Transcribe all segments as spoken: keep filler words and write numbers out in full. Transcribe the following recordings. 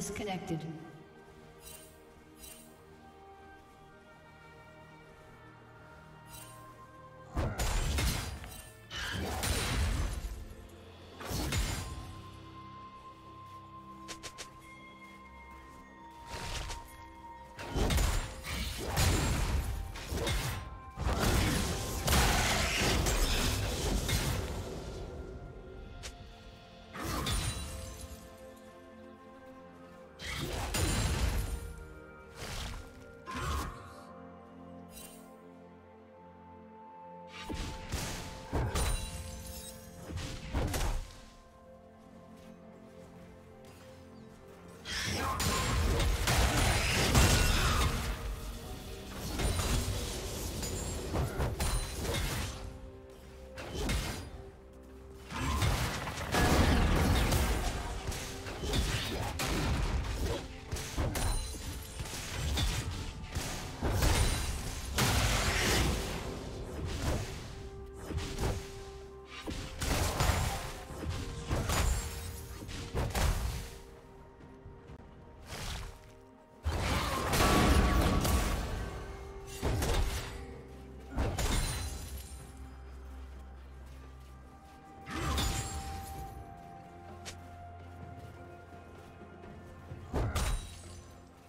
disconnected.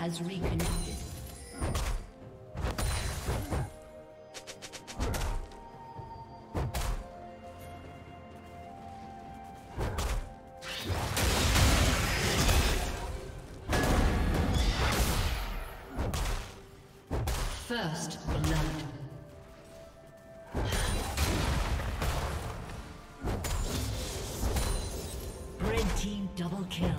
Has reconnected. First blood. Red team double kill.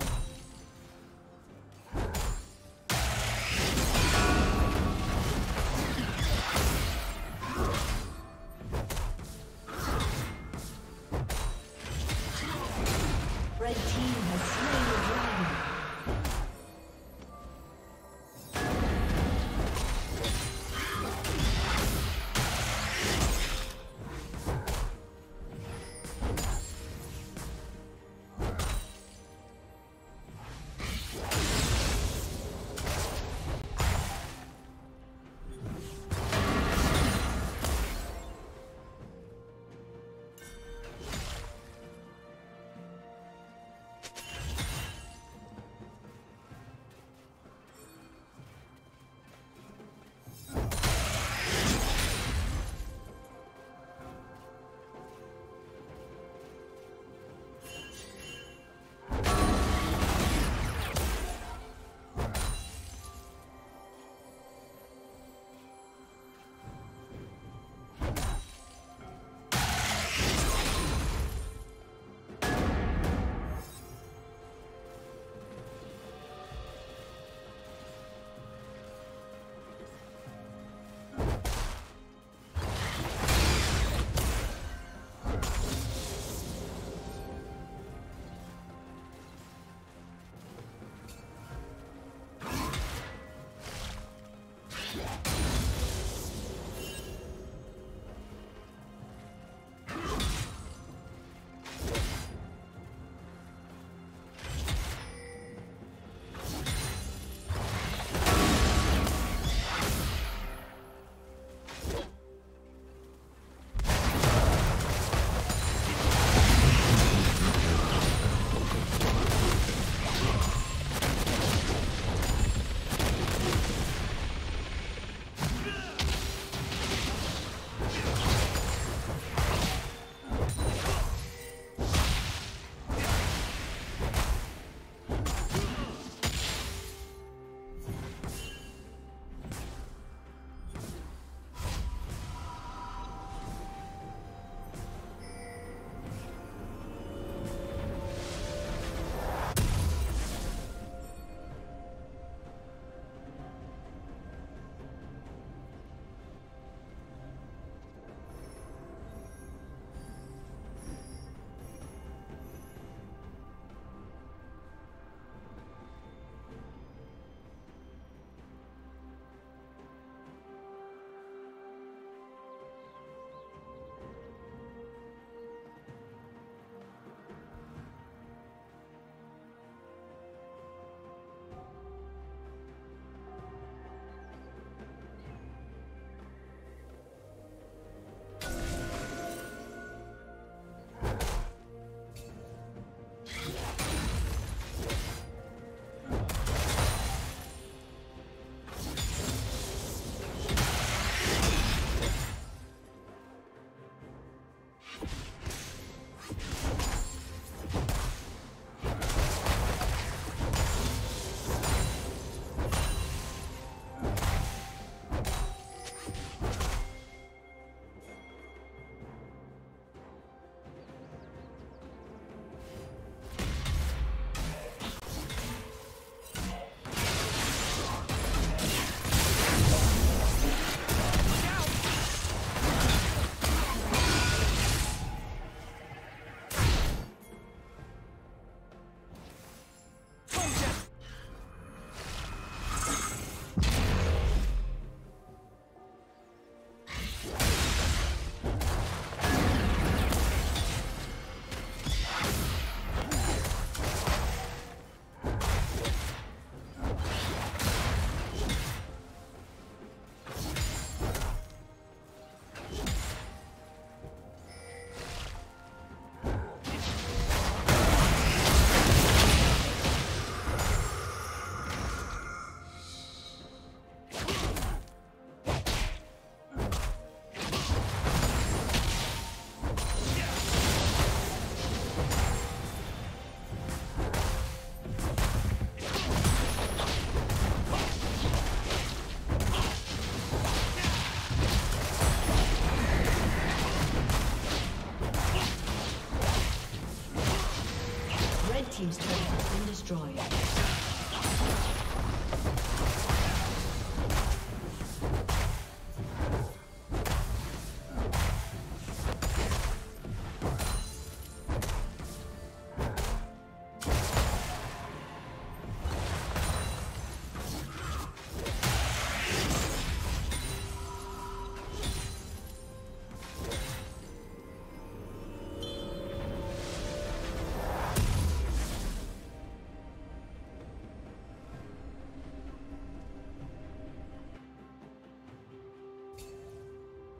team's turret has been destroyed.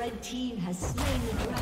Red team has slain the dragon.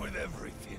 With everything.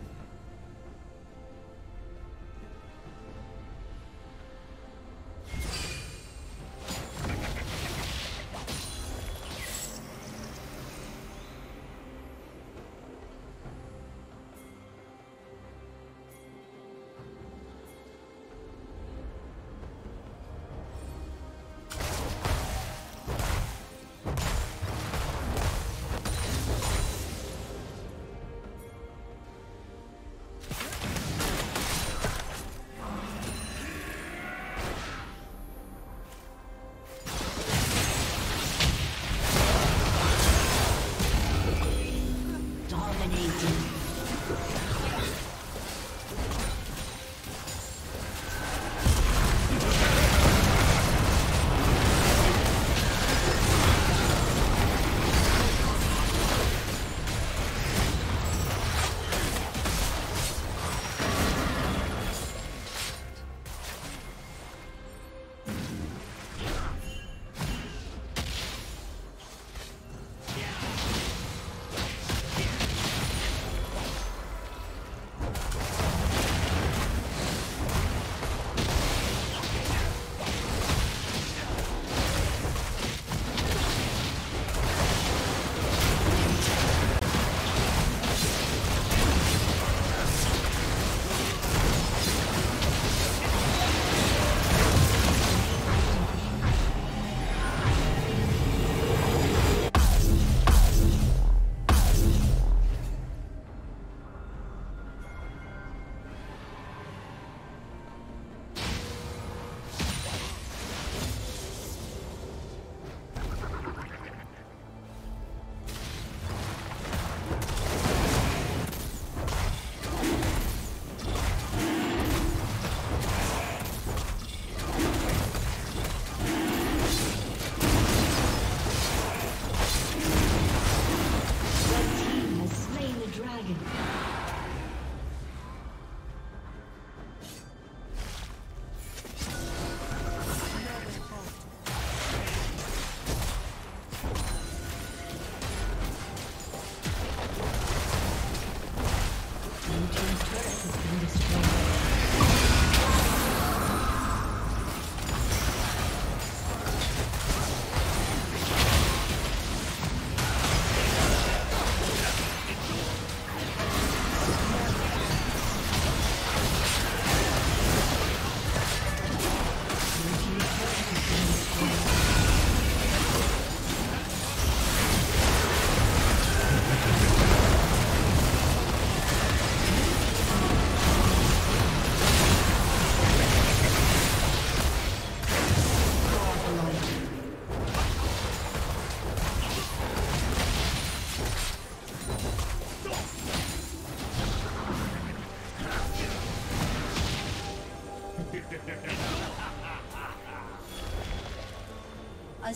A